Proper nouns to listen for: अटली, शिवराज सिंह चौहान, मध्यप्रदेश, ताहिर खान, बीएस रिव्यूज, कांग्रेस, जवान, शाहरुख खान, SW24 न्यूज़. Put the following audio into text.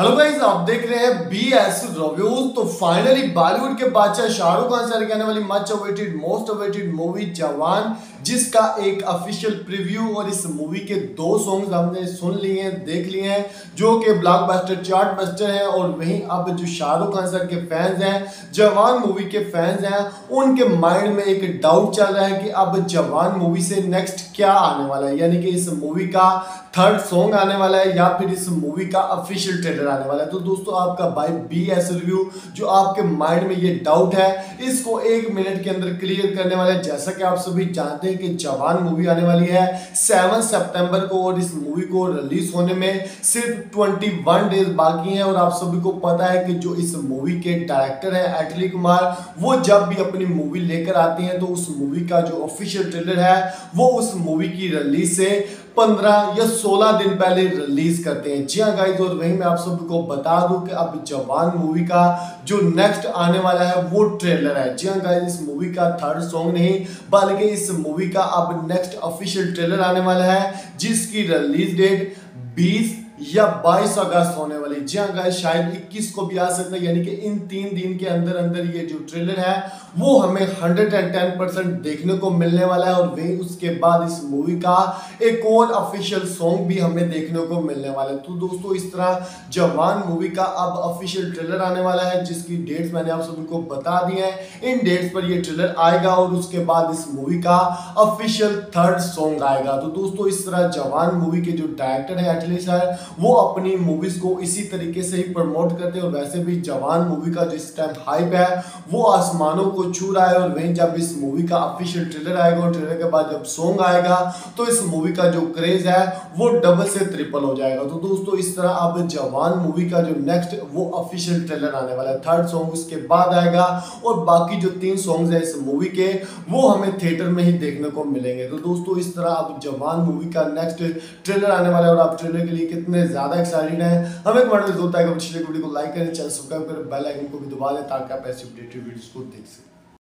Hello guys, आप देख रहे हैं बीएस रिव्यूज। तो फाइनली बॉलीवुड के बादशाह शाहरुख खान सर की आने वाली much awaited most awaited movie जवान, जिसका एक ऑफिशियल प्रीव्यू और इस मूवी के दो सॉन्ग्स हमने सुन लिए हैं, देख लिए हैं, जो कि ब्लॉकबस्टर चार्ट बस्टर हैं। और वहीं अब जो शाहरुख खान सर के फैंस हैं, जवान मूवी के फैंस हैं, उनके माइंड में एक डाउट चल रहा है कि अब जवान मूवी से नेक्स्ट क्या आने वाला है, यानी कि इस मूवी का थर्ड सॉन्ग आने वाला है या फिर इस मूवी का ऑफिशियल ट्रेलर आने वाला है। तो दोस्तों, आपका भाई बीएस रिव्यू जो आपके माइंड में ये डाउट है, इसको एक मिनट के अंदर क्लियर करने वाला है। जैसा कि आप सभी जानते हैं कि जवान मूवी आने वाली है 7 सितंबर को और इस मूवी को रिलीज होने में सिर्फ 21 डेज बाकी हैं। और आप सभी को पता है कि जो इस मूवी के डायरेक्टर हैं अटली कुमार, वो जब भी अपनी मूवी लेकर आती हैं तो उस मूवी का जो ऑफिशियल ट्रेलर है वो उस मूवी की रिलीज से 15 या 16 दिन पहले रिलीज करते हैं। जी हाँ गाइज, और वहीं मैं आप सबको बता दूं कि अब जवान मूवी का जो नेक्स्ट आने वाला है वो ट्रेलर है। जी हाँ गाइज, इस मूवी का थर्ड सॉन्ग नहीं बल्कि इस मूवी का अब नेक्स्ट ऑफिशियल ट्रेलर आने वाला है, जिसकी रिलीज डेट 20 या 22 अगस्त होने वाली। जी हाँ गाइस, शायद 21 को भी आ सकता है, यानी कि इन 3 दिन के अंदर अंदर ये जो ट्रेलर है वो हमें 110% देखने को मिलने वाला है। और वहीं उसके बाद इस मूवी का एक और ऑफिशियल सॉन्ग भी हमें देखने को मिलने वाला है। तो दोस्तों, इस तरह जवान मूवी का अब ऑफिशियल ट्रेलर आने वाला है, जिसकी डेट्स मैंने आप सभी को बता दी है। इन डेट्स पर यह ट्रेलर आएगा और उसके बाद इस मूवी का ऑफिशियल थर्ड सॉन्ग आएगा। तो दोस्तों, इस तरह जवान मूवी के जो डायरेक्टर है अटली सर, वो अपनी मूवीज को इसी तरीके से ही प्रमोट करते हैं। और वैसे भी जवान मूवी का जिस टाइम हाइप है वो आसमानों को छू रहा है। और वहीं जब इस मूवी का ऑफिशियल ट्रेलर आएगा और ट्रेलर के बाद जब सॉन्ग आएगा तो इस मूवी का जो क्रेज है वो डबल से ट्रिपल हो जाएगा। तो दोस्तों, इस तरह अब जवान मूवी का जो नेक्स्ट वो ऑफिशियल ट्रेलर आने वाला है, थर्ड सॉन्ग उसके बाद आएगा और बाकी जो 3 सॉन्ग है इस मूवी के वो हमें थिएटर में ही देखने को मिलेंगे। तो दोस्तों, इस तरह अब जवान मूवी का नेक्स्ट ट्रेलर आने वाला है। और आप ट्रेलर के लिए ज़्यादा एक्साइटेड है हमें कमेंट में बताइए। वीडियो को लाइक करें, चैनल सब्सक्राइब करें, बेल आइकन को भी दबा दें ताकि आप ऐसी अपडेटेड वीडियोस को देख सकें।